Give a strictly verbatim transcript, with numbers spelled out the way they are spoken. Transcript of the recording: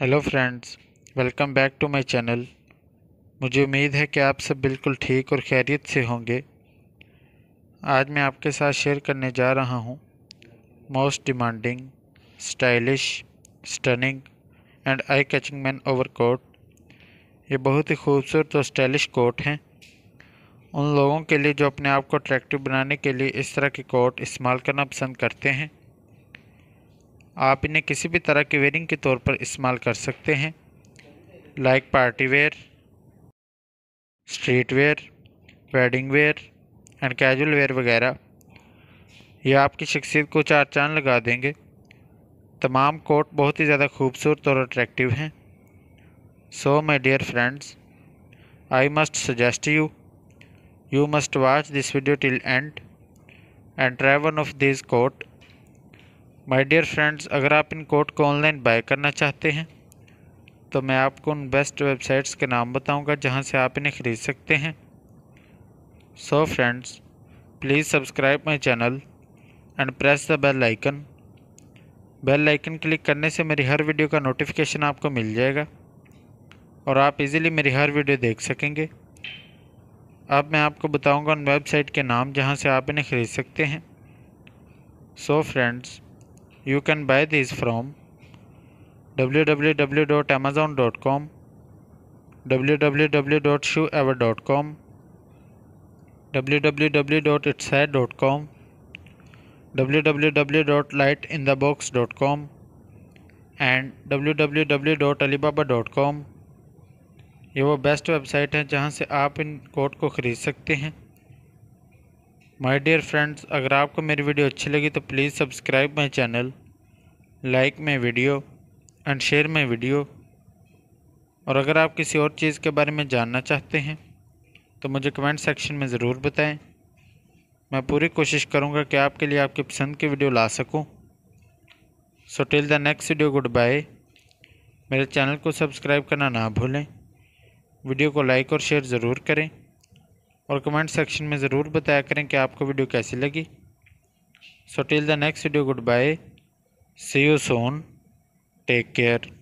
Hello friends, welcome back to my channel. मुझे उम्मीद है कि आप सब बिल्कुल ठीक और खैरियत से होंगे। आज मैं आपके साथ शेयर करने जा रहा हूं most demanding, stylish, stunning and eye catching man overcoat. ये बहुत ही खूबसूरत और स्टाइलिश कोट हैं उन लोगों के लिए जो अपने आप को अट्रैक्टिव बनाने के लिए इस तरह के कोट इस्तेमाल करना पसंद करते हैं। आप इन्हें किसी भी तरह की वेयरिंग के तौर पर इस्तेमाल कर सकते हैं, like party wear, street wear, wedding wear and casual wear वगैरह। ये आपकी शख्सियत को चार चांद लगा देंगे। तमाम कोट बहुत ही ज़्यादा खूबसूरत और अट्रैक्टिव हैं। So my dear friends, I must suggest you you must watch this video till end and try one of this coat. My dear friends, अगर आप इन कोट को ऑनलाइन बाय करना चाहते हैं तो मैं आपको उन बेस्ट वेबसाइट्स के नाम बताऊंगा जहां से आप इन्हें ख़रीद सकते हैं। So friends, please subscribe my channel and press the bell icon. Bell icon click करने से मेरी हर वीडियो का नोटिफिकेशन आपको मिल जाएगा और आप इजीली मेरी हर वीडियो देख सकेंगे। अब मैं आपको बताऊँगा उन वेबसाइट के नाम जहाँ से आप इन्हें ख़रीद सकते हैं। So friends, You can buy these from w w w dot amazon dot com, w w w dot shoe ever dot com, w w w dot itsad dot com, w w w dot light in the box dot com and w w w dot alibaba dot com। ये वो best website हैं जहाँ से आप इन coat को ख़रीद सकते हैं। माय डियर फ्रेंड्स, अगर आपको मेरी वीडियो अच्छी लगी तो please subscribe my channel, like my video and share my video. और अगर आप किसी और चीज़ के बारे में जानना चाहते हैं तो मुझे कमेंट सेक्शन में ज़रूर बताएं। मैं पूरी कोशिश करूंगा कि आपके लिए आपकी पसंद की वीडियो ला सकूं। So till the next video, goodbye. मेरे चैनल को सब्सक्राइब करना ना भूलें, वीडियो को लाइक और शेयर ज़रूर करें और कमेंट सेक्शन में ज़रूर बताया करें कि आपको वीडियो कैसी लगी। So till the next video, goodbye, see you soon, take care.